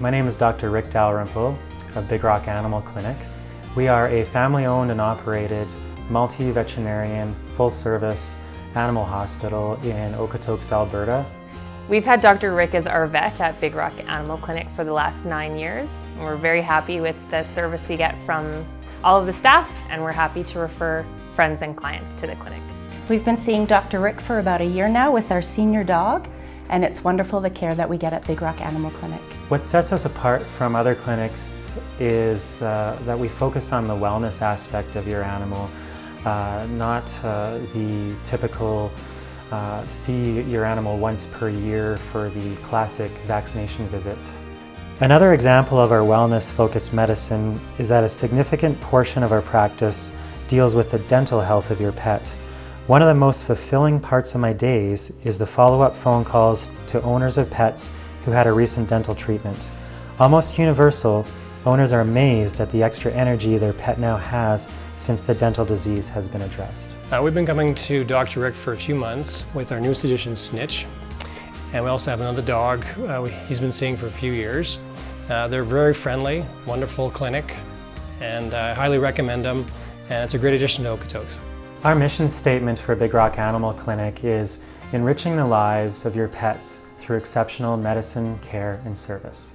My name is Dr. Rick Dalrymple of Big Rock Animal Clinic. We are a family-owned and operated, multi-veterinarian, full-service animal hospital in Okotoks, Alberta. We've had Dr. Rick as our vet at Big Rock Animal Clinic for the last 9 years. And we're very happy with the service we get from all of the staff, and we're happy to refer friends and clients to the clinic. We've been seeing Dr. Rick for about a year now with our senior dog, and it's wonderful the care that we get at Big Rock Animal Clinic. What sets us apart from other clinics is that we focus on the wellness aspect of your animal, not the typical see your animal once per year for the classic vaccination visit. Another example of our wellness-focused medicine is that a significant portion of our practice deals with the dental health of your pet. One of the most fulfilling parts of my days is the follow-up phone calls to owners of pets who had a recent dental treatment. Almost universal, owners are amazed at the extra energy their pet now has since the dental disease has been addressed. We've been coming to Dr. Rick for a few months with our newest addition, Snitch, and we also have another dog he's been seeing for a few years. They're very friendly, wonderful clinic, and I highly recommend them, and it's a great addition to Okotoks. Our mission statement for Big Rock Animal Clinic is enriching the lives of your pets through exceptional medicine, care, and service.